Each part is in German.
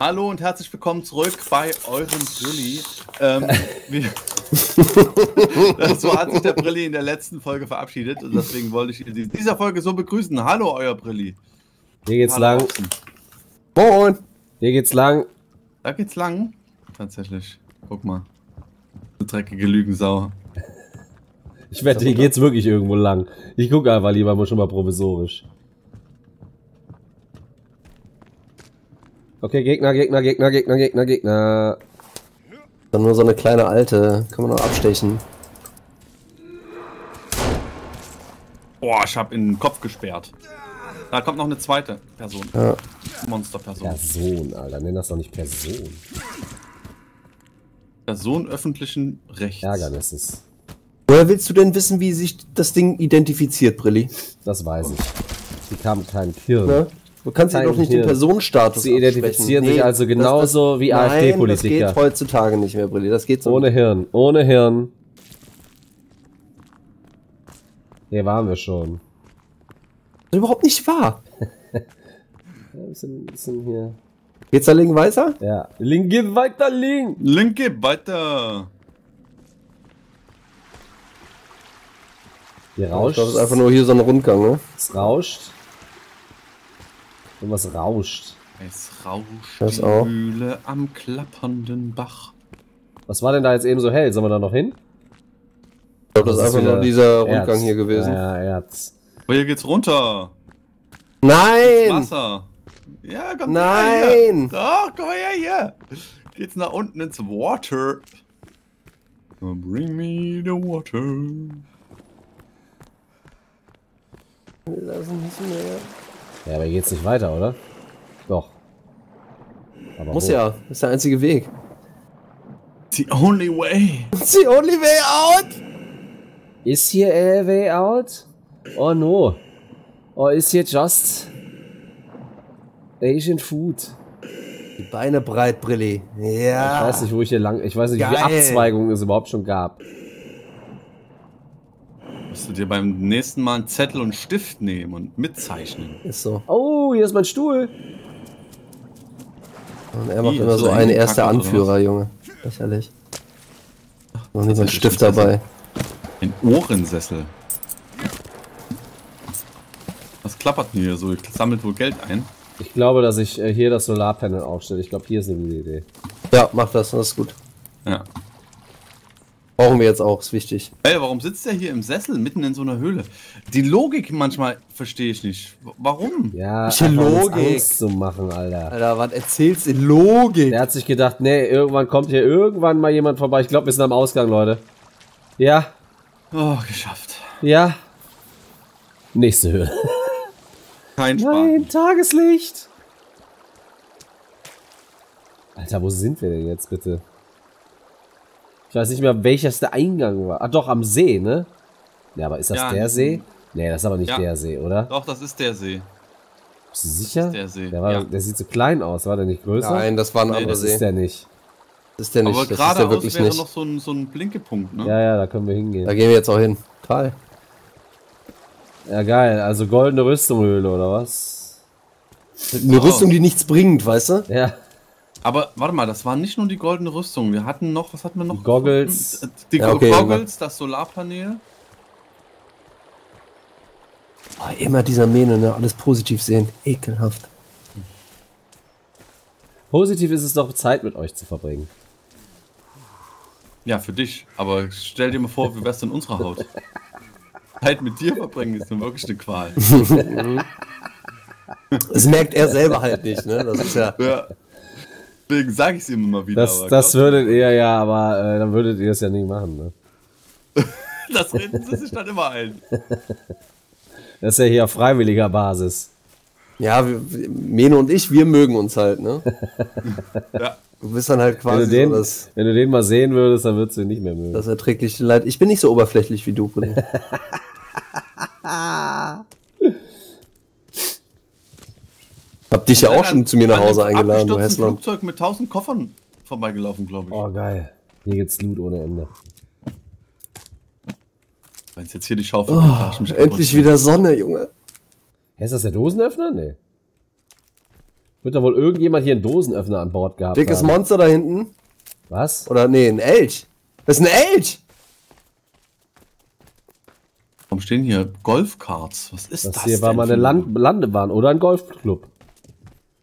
Hallo und herzlich willkommen zurück bei eurem Brilli. So hat sich der Brilli in der letzten Folge verabschiedet und deswegen wollte ich ihn in dieser Folge so begrüßen. Hallo, euer Brilli. Hier geht's lang. Moin. Hier geht's lang. Da geht's lang? Tatsächlich. Guck mal. Eine dreckige Lügensau. Ich wette, hier geht's wirklich irgendwo lang. Ich gucke aber lieber mal schon mal provisorisch. Okay, Gegner. Dann nur so eine kleine alte. Kann man noch abstechen. Boah, ich hab in den Kopf gesperrt. Da kommt noch eine zweite Person. Ja. Monsterperson. Person, Alter. Nenn das doch nicht Person. Person öffentlichen Rechts. Ärgernis ist. Woher willst du denn wissen, wie sich das Ding identifiziert, Brilli? Das weiß ich. Die kamen keinen Kirn. Ja? Du kannst ja doch nicht den Personenstatus absprechen. Sie identifizieren sich also genauso wie AfD-Politiker. Nein, das geht heutzutage nicht mehr, Brilli. Das geht so. Ohne Hirn, ohne Hirn. Hier waren wir schon. Das ist überhaupt nicht wahr. ein bisschen hier. Geht's da links weiter? Ja. Link geht weiter, Link. Link geht weiter. Hier rauscht. Das ist einfach nur hier so ein Rundgang, ne? Es rauscht. Irgendwas rauscht. Es rauscht das die auch. Mühle am klappernden Bach. Was war denn da jetzt eben so hell? Sollen wir da noch hin? Ich glaube, das ist einfach nur dieser Rundgang hier gewesen. Ja, Erz. Aber hier geht's runter. Nein! Ins Wasser. Ja, komm her. Nein! Doch, komm her hier. Geht's nach unten ins Water. Bring me the water. Wir lassen nicht mehr. Ja, aber hier geht's nicht weiter, oder? Doch. Aber muss wo? Ja, ist der einzige Weg. The only way. The only way out. Ist hier a way out? Oh no. Oh, ist hier just Asian food. Die Beine breit, Brilli. Ja. Ich weiß nicht, wo ich hier lang. Ich weiß nicht, geil, wie viele Abzweigungen es überhaupt schon gab. Musst du dir beim nächsten Mal einen Zettel und Stift nehmen und mitzeichnen. Ist so. Oh, hier ist mein Stuhl. Und er macht immer so einen erster Anführer, Junge. Lächerlich. Noch nicht so ein Stift dabei. Ein Ohrensessel. Was klappert denn hier so? Ich sammelt wohl Geld ein. Ich glaube, dass ich hier das Solarpanel aufstelle. Ich glaube, hier ist eine gute Idee. Ja, mach das. Das ist gut. Ja. Brauchen wir jetzt auch, ist wichtig. Ey, warum sitzt der hier im Sessel mitten in so einer Höhle? Die Logik manchmal verstehe ich nicht. Warum? Ja, die Logik Angst zu machen, Alter. Alter, was erzählst du? Logik. Der hat sich gedacht, nee, irgendwann kommt hier irgendwann mal jemand vorbei. Ich glaube, wir sind am Ausgang, Leute. Ja. Oh, geschafft. Ja. Nächste Höhle. Kein Spaß. Nein, Tageslicht. Alter, wo sind wir denn jetzt bitte? Ich weiß nicht mehr, welches der Eingang war. Ah, doch, am See, ne? Ja, aber ist das ja, der See? Nee, das ist aber nicht der See, oder? Doch, das ist der See. Bist du sicher? Das ist der See. Der, war, der sieht so klein aus, war der nicht größer? Nein, das war ein anderer See. Das ist der nicht. Das ist der nicht. Aber geradeaus wäre noch so ein Blinkepunkt, ne? Ja, da können wir hingehen. Da gehen wir jetzt auch hin. Toll. Ja, geil. Also goldene Rüstunghöhle, oder was? Eine Rüstung, die nichts bringt, weißt du? Ja. Aber warte mal, das war nicht nur die goldene Rüstung. Wir hatten noch, was hatten wir noch? Die Goggles. Die Goggles, das Solarpanel. Oh, immer dieser Mehne, ne? Alles positiv sehen. Ekelhaft. Positiv ist es doch, Zeit mit euch zu verbringen. Ja, für dich. Aber stell dir mal vor, wie wär's in unserer Haut? Zeit mit dir verbringen ist nun wirklich eine Qual. Das merkt er selber halt nicht, ne? Das ist ja. Deswegen sage ich es ihm immer wieder. Das würdet ihr ja, aber dann würdet ihr es ja nie machen, ne? Das reden sie sich dann immer ein. Das ist ja hier auf freiwilliger Basis. Ja, Mehne und ich, wir mögen uns halt, ne? Ja. Du bist dann halt quasi wenn du den mal sehen würdest, dann würdest du ihn nicht mehr mögen. Das erträgliche Leid. Ich bin nicht so oberflächlich wie du, Bruder. Hab dich ja auch schon zu mir nach Hause eingeladen, du Hässler. Flugzeug mit 1000 Koffern vorbeigelaufen, glaube ich. Oh, geil. Hier geht's Loot ohne Ende. Wenn es jetzt hier die Schaufel endlich wieder Sonne, Junge. Ist das der Dosenöffner? Nee. Wird da wohl irgendjemand hier einen Dosenöffner an Bord gehabt Dickes haben. Monster da hinten. Was? Oder nee, ein Elch. Das ist ein Elch! Warum stehen hier Golfkarts? Was ist das? Das hier war mal eine Landebahn oder ein Golfclub.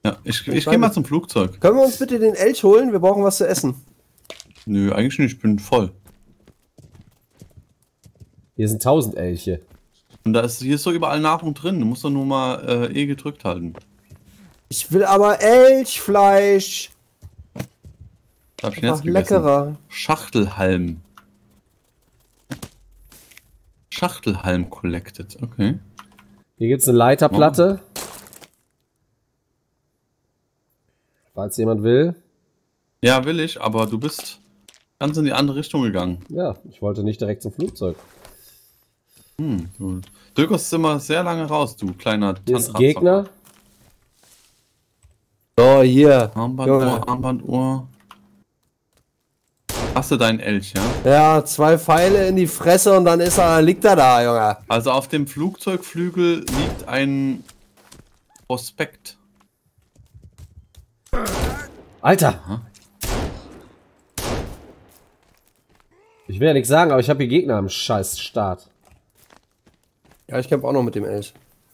Ja, ich gehe mal zum Flugzeug. Können wir uns bitte den Elch holen? Wir brauchen was zu essen. Nö, eigentlich nicht. Ich bin voll. Hier sind 1000 Elche. Und da ist, hier ist doch überall Nahrung drin. Du musst doch nur mal E gedrückt halten. Ich will aber Elchfleisch. Da hab ich jetzt leckerer. Schachtelhalm. Schachtelhalm collected. Okay. Hier gibt's eine Leiterplatte. Oh. Falls jemand will. Ja, will ich, aber du bist ganz in die andere Richtung gegangen. Ja, ich wollte nicht direkt zum Flugzeug. Hm, du drückst immer sehr lange raus, du kleiner Tantra. Hier ist ein Gegner. So, hier. Armbanduhr, Armbanduhr. Hast du deinen Elch, ja? Ja, 2 Pfeile in die Fresse und dann ist er, liegt er da, Junge. Also auf dem Flugzeugflügel liegt ein Prospekt. Alter! Aha. Ich will ja nichts sagen, aber ich habe hier Gegner am scheiß Start. Ja, ich kämpfe auch noch mit dem Elch.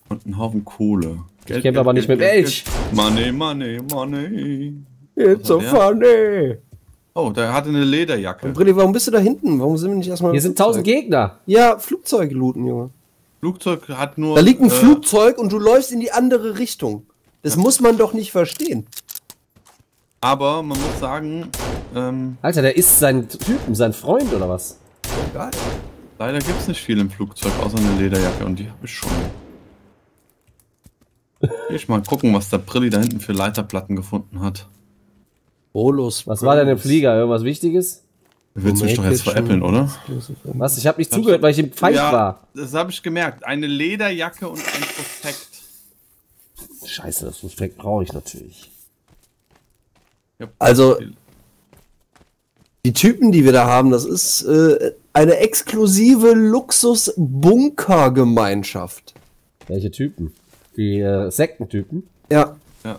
Und einen Haufen Kohle. Geld, ich kämpfe aber nicht mit dem Elch. Money, money, money. It's so funny. Oh, der hatte eine Lederjacke. Und Brilli, warum bist du da hinten? Warum sind wir nicht erstmal... Hier sind 1000 Gegner. Ja, Flugzeug looten, Junge. Flugzeug hat nur... Da liegt ein Flugzeug und du läufst in die andere Richtung. Das muss man doch nicht verstehen. Aber man muss sagen... Alter, der ist sein Typen, sein Freund oder was? Geil. Leider gibt es nicht viel im Flugzeug, außer eine Lederjacke und die habe ich schon. Ich mal gucken, was der Brilli da hinten für Leiterplatten gefunden hat. Bolos. Was war denn im Flieger? Irgendwas Wichtiges? Willst du mich doch jetzt veräppeln, oder? Was? Ich habe nicht zugehört, weil ich im Pfeil war. Das habe ich gemerkt. Eine Lederjacke und ein Prospekt. Scheiße, das Prospekt brauche ich natürlich. Also, die Typen, die wir da haben, das ist eine exklusive Luxus-Bunker-Gemeinschaft. Welche Typen? Die Sektentypen? Ja. Ja.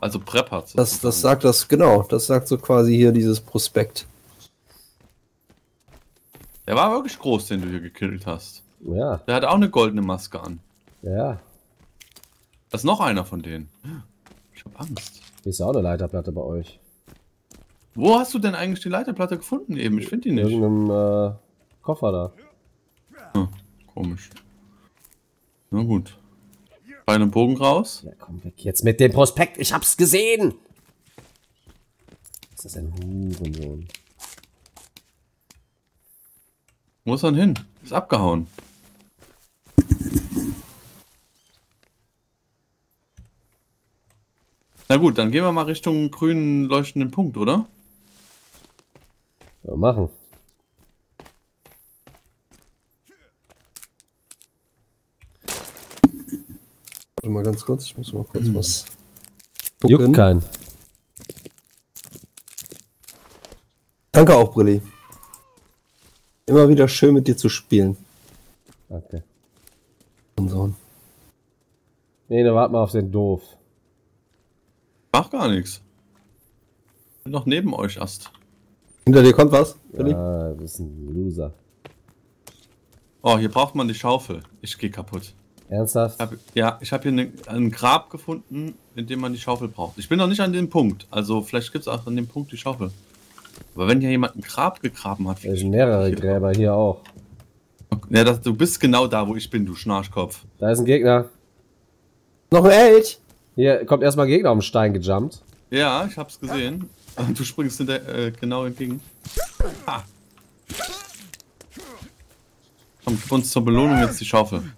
Also Prepper. Das sagt das, genau. Das sagt so quasi hier dieses Prospekt. Der war wirklich groß, den du hier gekillt hast. Ja. Der hat auch eine goldene Maske an. Ja. Das ist noch einer von denen. Ich hab Angst. Hier ist ja auch eine Leiterplatte bei euch. Wo hast du denn eigentlich die Leiterplatte gefunden eben? Ich finde die nicht. In irgendeinem Koffer da. Hm, komisch. Na gut. Bei einem Bogen raus. Ja, komm weg jetzt mit dem Prospekt. Ich hab's gesehen. Ist das ein Hurensohn? Wo ist er denn hin? Ist abgehauen. Na gut, dann gehen wir mal Richtung grünen leuchtenden Punkt, oder? Ja, machen. Warte mal ganz kurz, ich muss mal kurz was gucken. Juckt keinen. Danke auch, Brilli. Immer wieder schön mit dir zu spielen. Danke. Okay. Nee, da warten wir auf den Doof. Mach gar nichts. Bin noch neben euch erst. Hinter dir kommt was? Ja, du bist ein Loser. Oh, hier braucht man die Schaufel. Ich gehe kaputt. Ernsthaft? Ich habe hier ein Grab gefunden, in dem man die Schaufel braucht. Ich bin noch nicht an dem Punkt. Also vielleicht gibt es auch an dem Punkt die Schaufel. Aber wenn hier jemand ein Grab gegraben hat... Es sind mehrere Gräber hier auch. Okay. Ja, du bist genau da, wo ich bin, du Schnarchkopf. Da ist ein Gegner. Noch ein Elch? Hier kommt erstmal ein Gegner auf den Stein gejumpt. Ja, ich hab's gesehen. Du springst genau entgegen. Ah. Komm, gib uns zur Belohnung jetzt die Schaufel.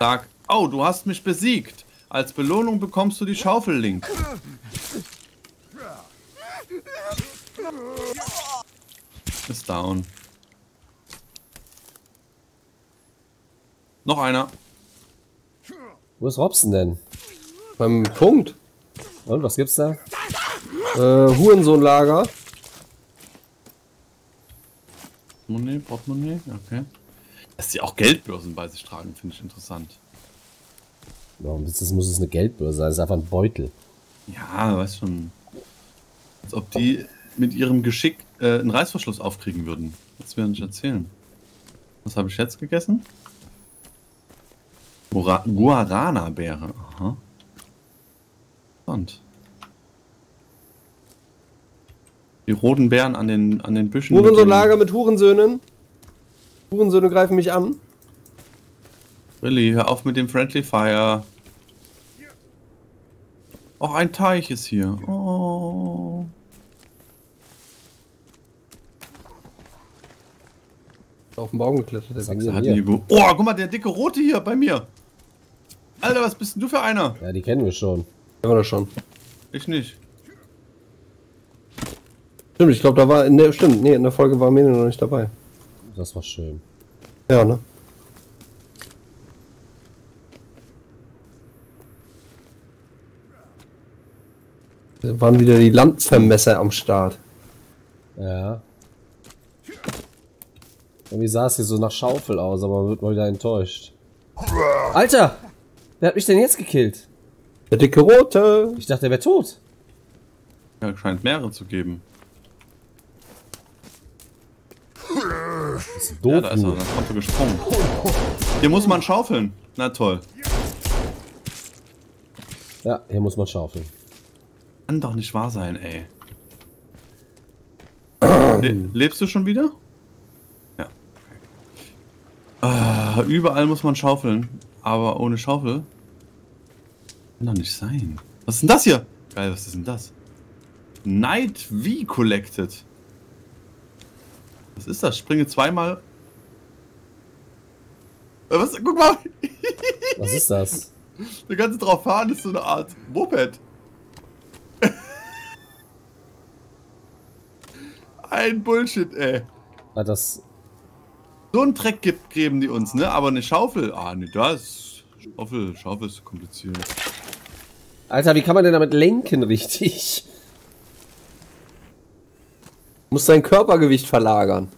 Sag, oh, du hast mich besiegt. Als Belohnung bekommst du die Schaufel, Link. Ist down. Noch einer. Wo ist Robson denn? Beim Punkt. Und was gibt's da? Hurensohnlager. Portemonnaie, Portemonnaie, okay. Dass sie auch Geldbörsen bei sich tragen, finde ich interessant. Warum ist das, muss es eine Geldbörse sein? Das ist einfach ein Beutel. Ja, weißt schon. Als ob die mit ihrem Geschick einen Reißverschluss aufkriegen würden. Das werden nicht erzählen. Was habe ich jetzt gegessen? Guarana-Beere. Aha. Und die roten Beeren an den Büschen. Hurensohnlager mit Hurensöhnen. Hurensöhne greifen mich an. Really, hör auf mit dem Friendly Fire. Auch ein Teich ist hier. Oh. Auf den Baum geklettert. Oh, guck mal, der dicke Rote hier bei mir. Alter, was bist denn du für einer? Ja, die kennen wir schon. Kennen wir das schon. Ich nicht. Stimmt, ich glaube, da war... Ne, stimmt, nee, in der Folge war Mehne noch nicht dabei. Das war schön. Ja, ne? Da waren wieder die Lanzenmesser am Start. Ja. Irgendwie sah es hier so nach Schaufel aus, aber man wird mal wieder enttäuscht. Alter! Wer hat mich denn jetzt gekillt? Der dicke Rote! Ich dachte, er wäre tot. Ja, scheint mehrere zu geben. Das ist doof. Ja, da ist er, das Auto gesprungen. Hier muss man schaufeln. Na toll. Ja, hier muss man schaufeln. Kann doch nicht wahr sein, ey. Lebst du schon wieder? Ja. Überall muss man schaufeln. Aber ohne Schaufel. Kann doch nicht sein. Was ist denn das hier? Geil, was ist denn das? Night V collected. Was ist das? Springe zweimal. Was? Guck mal. Was ist das? Du kannst drauf fahren, das ist so eine Art Moped. Ein Bullshit, ey. Ah, das. So einen Dreck geben die uns, ne? Aber eine Schaufel. Ah, ne, das. Schaufel ist kompliziert. Alter, wie kann man denn damit lenken, richtig? Muss sein Körpergewicht verlagern.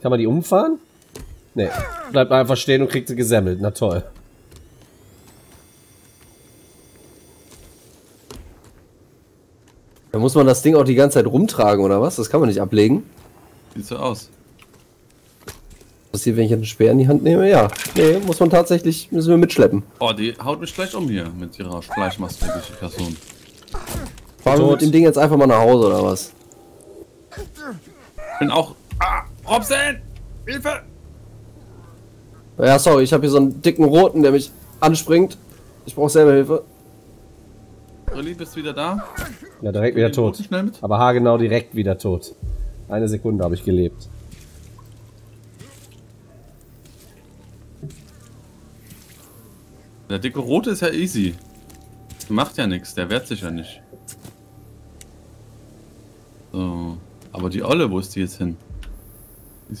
Kann man die umfahren? Nee. Bleibt einfach stehen und kriegt sie gesemmelt. Na toll. Da muss man das Ding auch die ganze Zeit rumtragen, oder was? Das kann man nicht ablegen. Sieht so aus. Was hier, wenn ich einen Speer in die Hand nehme? Ja. Nee, muss man tatsächlich, müssen wir mitschleppen. Oh, die haut mich gleich um hier mit ihrer Fleischmaske, die Person. Fahren wir mit dem Ding jetzt einfach mal nach Hause, oder was? Ich bin auch... Ah! Robson! Hilfe! Ja, sorry, ich habe hier so einen dicken Roten, der mich anspringt. Ich brauche selber Hilfe. Rilli, bist du wieder da? Ja, direkt wieder tot. Aber haargenau direkt wieder tot. Eine Sekunde habe ich gelebt. Der dicke Rote ist ja easy. Der macht ja nichts, der wehrt sich ja nicht. So... Aber die Olle, wo ist die jetzt hin?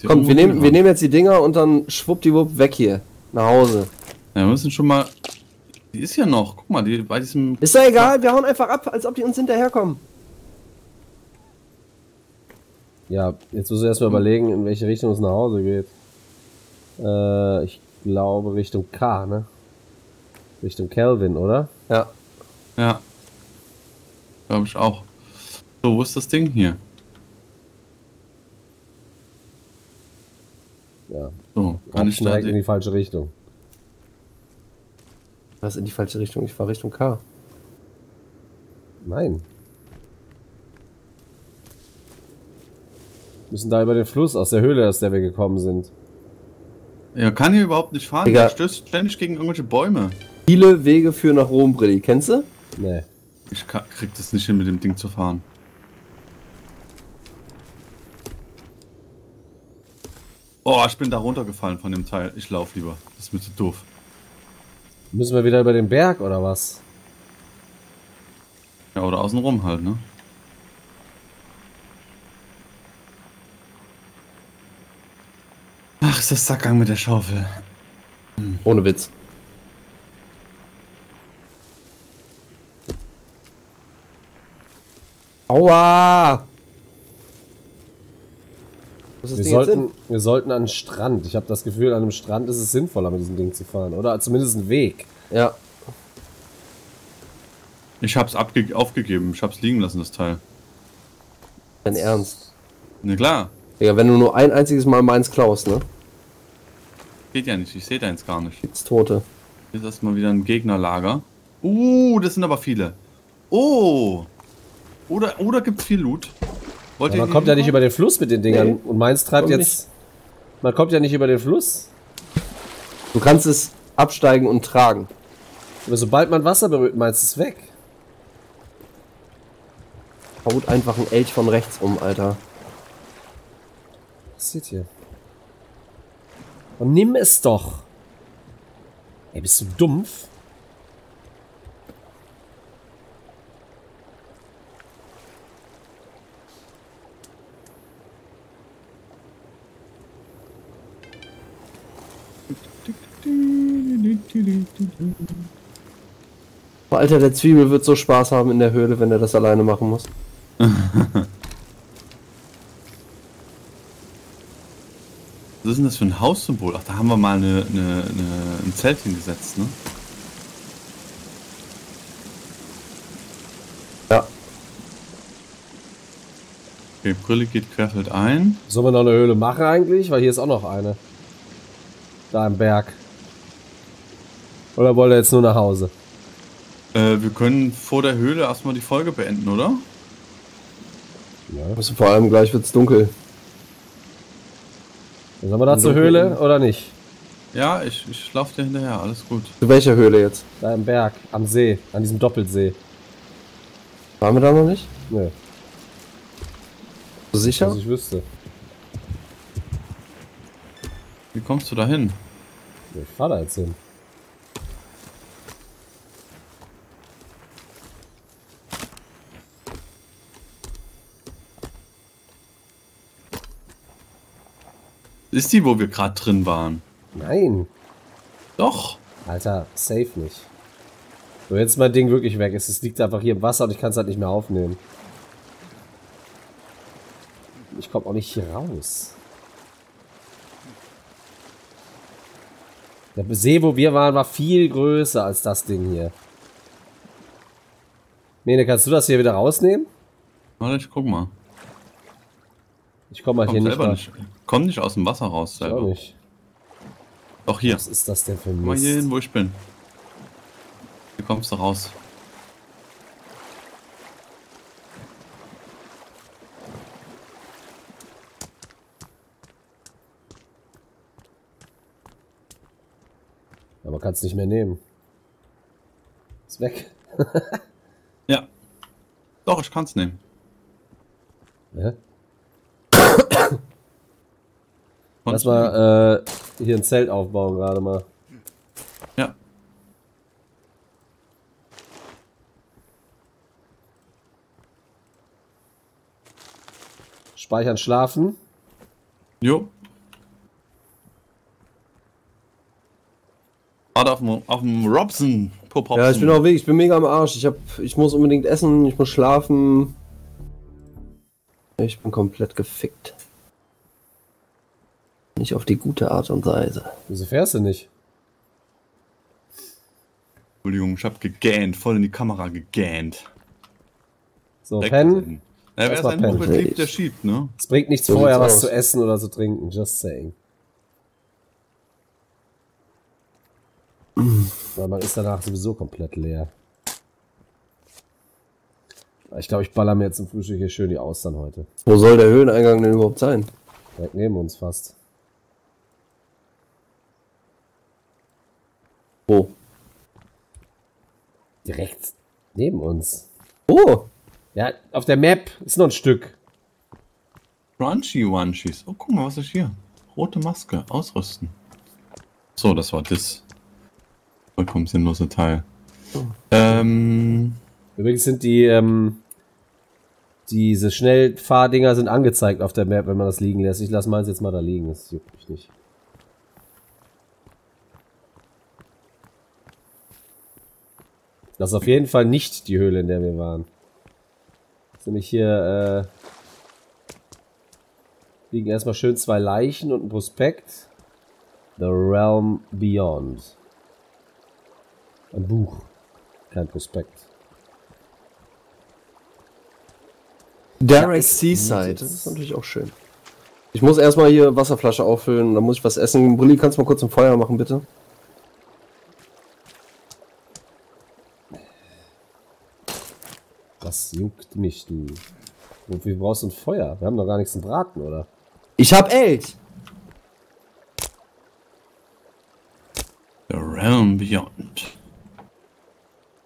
Komm, wir nehmen jetzt die Dinger und dann schwuppdiwupp weg hier. Nach Hause. Ja, wir müssen schon mal... Die ist ja noch. Guck mal, die bei diesem... Ist ja egal, wir hauen einfach ab, als ob die uns hinterherkommen. Ja, jetzt müssen wir erstmal überlegen, in welche Richtung es nach Hause geht. Ich glaube Richtung K, ne? Richtung Kelvin, oder? Ja. Ja. Glaube ich auch. So, wo ist das Ding hier? Ja, so, kann ich direkt in die falsche Richtung. Was in die falsche Richtung? Ich fahre Richtung K. Nein. Wir müssen da über den Fluss aus der Höhle, aus der wir gekommen sind. Er kann hier überhaupt nicht fahren, er stößt ständig gegen irgendwelche Bäume. Viele Wege führen nach Rom, Brilli. Kennst du? Nee. Ich krieg das nicht hin, mit dem Ding zu fahren. Oh, ich bin da runtergefallen von dem Teil. Ich laufe lieber. Das ist mir zu doof. Müssen wir wieder über den Berg oder was? Ja, oder außen rum halt, ne? Ach, ist das Sackgang mit der Schaufel. Hm. Ohne Witz. Aua! Wir sollten an den Strand. Ich habe das Gefühl, an einem Strand ist es sinnvoller, mit diesem Ding zu fahren. Oder zumindest einen Weg. Ja. Ich hab's aufgegeben, ich hab's liegen lassen, das Teil. Dein Ernst? Na klar. Digga, wenn du nur ein einziges Mal meins klaust, ne? Geht ja nicht, ich seh deins gar nicht. Jetzt Tote. Jetzt erstmal wieder ein Gegnerlager. Das sind aber viele. Oh! Oder gibt's viel Loot? Wollt ihr man kommt ja nicht über den Fluss mit den Dingern. Nee. Und meins treibt jetzt... Nicht. Man kommt ja nicht über den Fluss. Du kannst es absteigen und tragen. Aber sobald man Wasser berührt, meins ist weg. Haut einfach ein Elch von rechts um, Alter. Was sieht hier? Und nimm es doch. Ey, bist du dumpf? Alter, der Zwiebel wird so Spaß haben in der Höhle, wenn er das alleine machen muss. Was ist denn das für ein Haussymbol? Ach, da haben wir mal ein Zelt hingesetzt, ne? Ja. Okay, Brille geht querfeld ein. Sollen wir noch eine Höhle machen eigentlich? Weil hier ist auch noch eine. Da im Berg. Oder wollt ihr jetzt nur nach Hause? Wir können vor der Höhle erstmal die Folge beenden, oder? Ja. Also vor allem gleich wird's dunkel. Sollen wir da zur Höhle oder nicht? Ja, ich laufe dir hinterher, alles gut. Zu welcher Höhle jetzt? Da im Berg, am See, an diesem Doppelsee. Waren wir da noch nicht? Nee. Sicher? Dass ich wüsste. Wie kommst du da hin? Ich fahr da jetzt hin. Ist die, wo wir gerade drin waren? Nein. Doch. Alter, safe nicht. So, jetzt ist mein Ding wirklich weg. Es liegt einfach hier im Wasser und ich kann es halt nicht mehr aufnehmen. Ich komme auch nicht hier raus. Der See, wo wir waren, war viel größer als das Ding hier. Mehne, kannst du das hier wieder rausnehmen? Warte, ich guck mal. Ich komme halt hier nicht raus. Komm nicht aus dem Wasser raus, selber. Ich auch nicht. Doch hier. Was ist das denn für ein Mist? Komm mal hier hin, wo ich bin. Hier kommst du raus. Aber man kann es nicht mehr nehmen. Ist weg. Ja. Doch, ich kann es nehmen. Hä? Lass mal hier ein Zelt aufbauen gerade mal. Ja. Speichern, schlafen. Jo. Warte auf dem Robson. Ja, ich bin auf dem Weg, ich bin mega am Arsch. Ich muss unbedingt essen, ich muss schlafen. Ich bin komplett gefickt. Nicht auf die gute Art und Weise. Wieso fährst du nicht? Entschuldigung, ich hab gegähnt, voll in die Kamera gegähnt. So, pennen. Ja, wer seinen Hubel kriegt, der schiebt, ne? Es bringt nichts so vorher was zu essen oder zu trinken, just saying. Weil man ist danach sowieso komplett leer. Ich glaube, ich baller mir jetzt zum Frühstück hier schön die Austern heute. Wo soll der Höhleneingang denn überhaupt sein? Direkt neben uns fast. Oh. Direkt neben uns. Oh! Ja, auf der Map ist noch ein Stück. Crunchy Wunchies. Oh, guck mal, was ist hier? Rote Maske. Ausrüsten. So, das war das. Vollkommen sinnlose Teil. Oh. Übrigens sind die, diese Schnellfahrdinger sind angezeigt auf der Map, wenn man das liegen lässt. Ich lasse meins jetzt mal da liegen, das juckt mich nicht. Das ist auf jeden Fall nicht die Höhle, in der wir waren. Das ist nämlich hier, liegen erstmal schön zwei Leichen und ein Prospekt. The Realm Beyond. Ein Buch. Kein Prospekt. Derek Seaside, das ist natürlich auch schön. Ich muss erstmal hier Wasserflasche auffüllen und dann muss ich was essen. Brilli, kannst du mal kurz ein Feuer machen, bitte? Das juckt mich, du. Und wir brauchst ein Feuer. Wir haben doch gar nichts zum Braten, oder? Ich hab Elch! The Realm Beyond.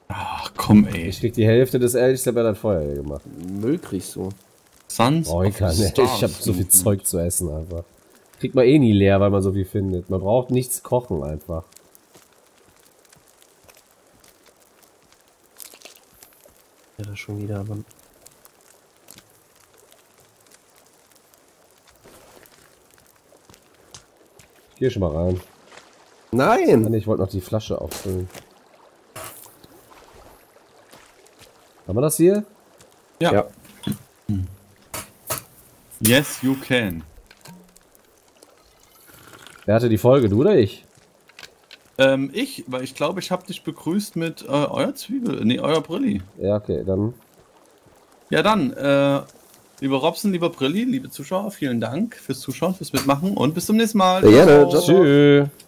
Ach komm, ey. Ich krieg die Hälfte des Elchs, der hat ein Feuer hier gemacht. Müll kriegst du. Sans. Oh, ich hab so viel Zeug zu essen einfach. Kriegt man eh nie leer, weil man so viel findet. Man braucht nichts kochen einfach. Ja, das schon wieder, aber... Ich geh schon mal rein. Nein! Ich wollte noch die Flasche auffüllen. Haben wir das hier? Ja. Ja. Yes, you can. Wer hatte die Folge, du oder ich? Ich, weil ich glaube, ich habe dich begrüßt mit euer Zwiebel, nee, euer Brilli. Ja, okay, dann. Ja, dann, lieber Robson, lieber Brilli, liebe Zuschauer, vielen Dank fürs Zuschauen, fürs Mitmachen und bis zum nächsten Mal. Gerne, tschüss.